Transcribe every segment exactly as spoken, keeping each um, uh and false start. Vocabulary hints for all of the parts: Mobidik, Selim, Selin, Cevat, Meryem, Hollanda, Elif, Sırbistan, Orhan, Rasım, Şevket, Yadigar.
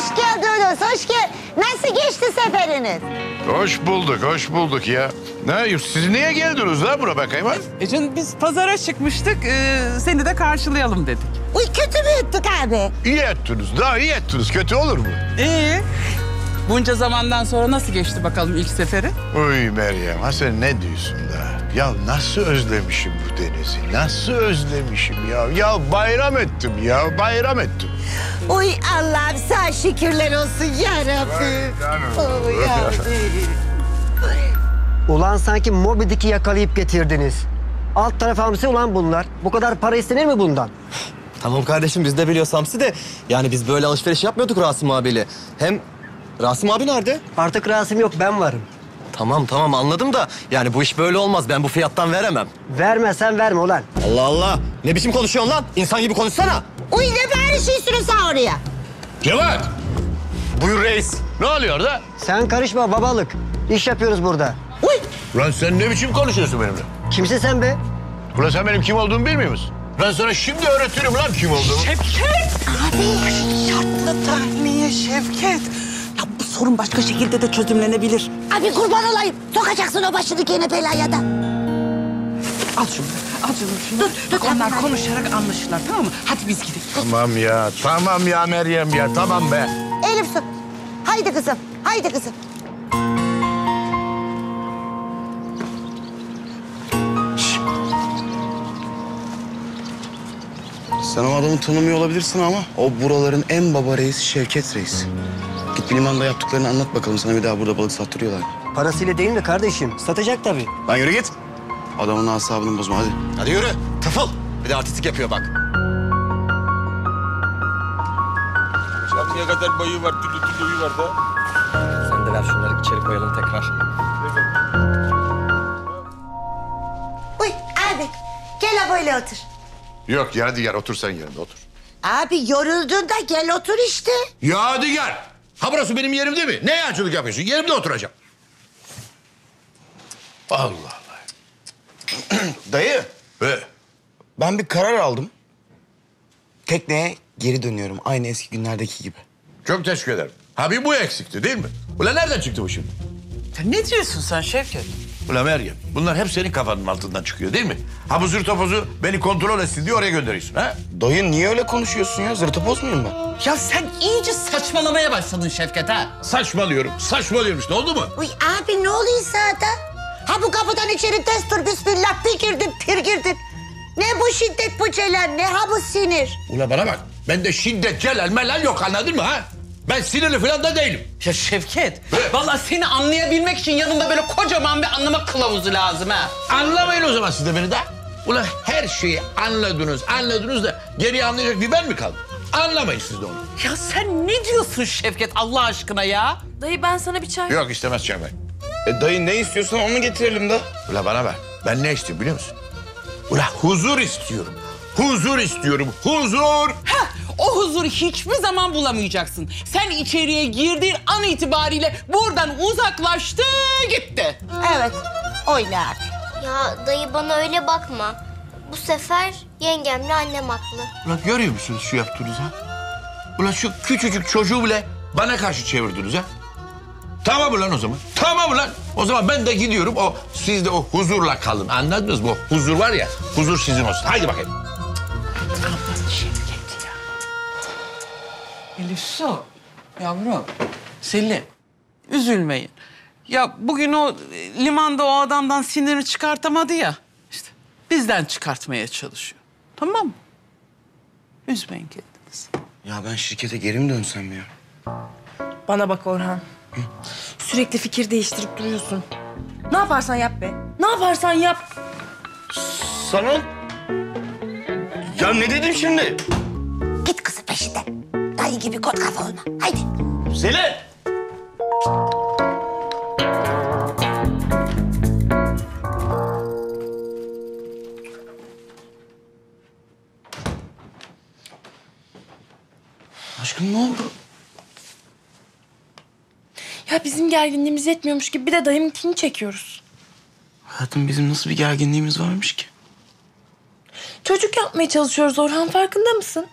Hoş geldiniz, hoş geldiniz. Nasıl geçti seferiniz? Hoş bulduk, hoş bulduk ya. Ne, siz niye geldiniz la bura bakayım ha? E canım biz pazara çıkmıştık, e, seni de karşılayalım dedik. Uy kötü mü ettik abi? İyi ettiniz, daha iyi ettiniz. Kötü olur mu? İyi. Bunca zamandan sonra nasıl geçti bakalım ilk seferi? Uy Meryem, ha sen ne diyorsun da? Ya nasıl özlemişim bu denizi, nasıl özlemişim ya. Ya bayram ettim ya, bayram ettim. Uy Allah'ım sana şükürler olsun yarabbim. Uy yarabbim. Ulan sanki Mobidik'i yakalayıp getirdiniz. Alt taraf hamsi ulan bunlar. Bu kadar para istenir mi bundan? Tamam kardeşim biz de biliyoruz hamsi de. Yani biz böyle alışveriş yapmıyorduk Rasım abiyle. Hem... Rasım abi nerede? Artık Rasım yok, ben varım. Tamam, tamam anladım da yani bu iş böyle olmaz. Ben bu fiyattan veremem. Verme, sen verme ulan. Allah Allah! Ne biçim konuşuyorsun lan? İnsan gibi konuşsana. Uy ne bağırışıyorsun sen oraya? Cevat! Buyur reis. Ne oluyor da? Sen karışma babalık. İş yapıyoruz burada. Uy! Lan sen ne biçim konuşuyorsun benimle? Kimsin sen be? Ulan sen benim kim olduğumu bilmiyor musun? Ben sana şimdi öğretirim lan kim olduğumu. Şevket! Abi şartlı tahmiye Şevket. Sorun başka şekilde de çözümlenebilir. Abi kurban olayım. Sokacaksın o başını gene belaya da. Al şunu. Al canım şunu. Dur, dur. Onlar dur, konuşarak dur. Anlaşırlar tamam mı? Hadi biz gidelim. Tamam ya. Tamam ya Meryem ya. Tamam be. Elif su. Haydi kızım. Haydi kızım. Şişt. Sen o adamı tanımıyor olabilirsin ama o buraların en baba reisi Şevket reis. Git bir limanda yaptıklarını anlat bakalım. Sana bir daha burada balık sattırıyorlar. Parasıyla değil mi kardeşim? Satacak tabii. Lan yürü git. Adamın asabını bozma hadi. Hadi yürü. Tıfıl. Bir de artistik yapıyor bak. Şampiye kadar boyu var, tülü tülü var da. Sen de ver şunları içeri koyalım tekrar. Uy abi. Gel böyle otur. Yok Yadigar otur sen yerinde otur. Abi yoruldun da gel otur işte. Yadigar. Ha burası benim yerim değil mi? Ne yağcılık yapıyorsun? Yerimde oturacağım. Allah Allah. Dayı. He. Ben bir karar aldım. Tekneye geri dönüyorum. Aynı eski günlerdeki gibi. Çok teşekkür ederim. Ha bir bu eksikti değil mi? Ulan nereden çıktı bu şimdi? Ya ne diyorsun sen Şevket? Ulan Meryem bunlar hep senin kafanın altından çıkıyor değil mi? Ha bu zırtopozu beni kontrol etsin diye oraya gönderiyorsun ha? Dayı niye öyle konuşuyorsun ya? Zırtopoz muyum ben? Ya sen iyice saçmalamaya başladın Şevket ha. Saçmalıyorum. Saçmalıyormuş. Ne oldu mu? Uy abi ne oluyor sahada? Ha bu kapıdan içeri destur bismillah bir girdin bir girdin. Ne bu şiddet bu celal ne ha bu sinir. Ula bana bak. Ben de şiddet celal melal yok anladın mı ha? Ben sinirli falan da değilim. Ya Şevket, evet. Vallahi seni anlayabilmek için yanında böyle kocaman bir anlama kılavuzu lazım ha. Anlamayın o zaman siz de beni de. Ulan her şeyi anladınız, anladınız da geriye anlayacak bir ben mi kaldım? Anlamayın siz de onu. Ya sen ne diyorsun Şevket Allah aşkına ya? Dayı ben sana bir çay... Yok istemez çay ben. E dayı ne istiyorsan onu getirelim de. Ulan bana bak, ben ne istiyorum biliyor musun? Ulan huzur istiyorum. Huzur istiyorum, huzur! Heh, o huzuru hiçbir zaman bulamayacaksın. Sen içeriye girdiğin an itibariyle buradan uzaklaştı, gitti. Evet, oyna abi. Ya dayı bana öyle bakma. Bu sefer yengemle annem haklı. Ulan görüyor musunuz şu yaptığınız ha? Ulan şu küçücük çocuğu bile bana karşı çevirdiniz ha? Tamam ulan o zaman, tamam ulan. O zaman ben de gidiyorum, o, siz de o huzurla kalın. Anladınız mı? O huzur var ya, huzur sizin olsun. Haydi bakayım. Elifso, yavrum, Selim, üzülmeyin. Ya bugün o limanda o adamdan sinirini çıkartamadı ya, işte bizden çıkartmaya çalışıyor. Tamam mı? Üzmeyin kendinizi. Ya ben şirkete geri mi dönsem ya? Bana bak Orhan, Hı? sürekli fikir değiştirip duruyorsun. Ne yaparsan yap be, ne yaparsan yap. Sana... Ya ne dedim şimdi? Git kızı peşinden. Dayı gibi kot kafa olma. Haydi. Selin! Aşkım ne oldu? Ya bizim gerginliğimiz yetmiyormuş gibi bir de dayımınkini çekiyoruz. Hayatım bizim nasıl bir gerginliğimiz varmış ki? Çocuk yapmaya çalışıyoruz Orhan farkında mısın?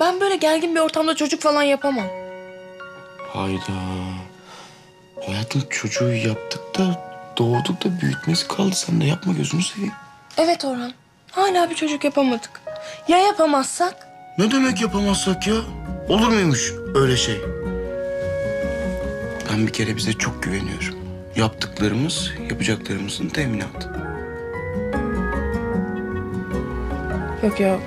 Ben böyle gergin bir ortamda çocuk falan yapamam. Hayda. Hayatım çocuğu yaptık da doğurduk da büyütmesi kaldı. Sen de yapma gözünü seveyim. Evet Orhan. Hala bir çocuk yapamadık. Ya yapamazsak? Ne demek yapamazsak ya? Olur muymuş öyle şey? Ben bir kere bize çok güveniyorum. Yaptıklarımız yapacaklarımızın teminatı. Yok yok.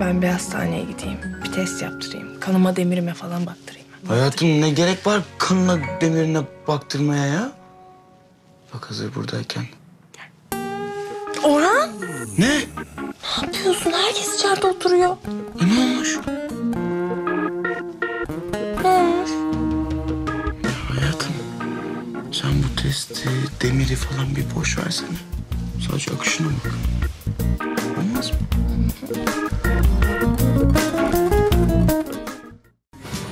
Ben bir hastaneye gideyim. Bir test yaptırayım. Kanıma demirime falan baktırayım. Hayatım ne gerek var kanına demirine baktırmaya ya? Bak hazır buradayken. Orhan! Ne? Ne yapıyorsun? Herkes içeride oturuyor. E ne olmuş? Ne olmuş? Hayatım, sen bu testi, demiri falan bir boş versene. Sadece akışına bak. Olmaz mı?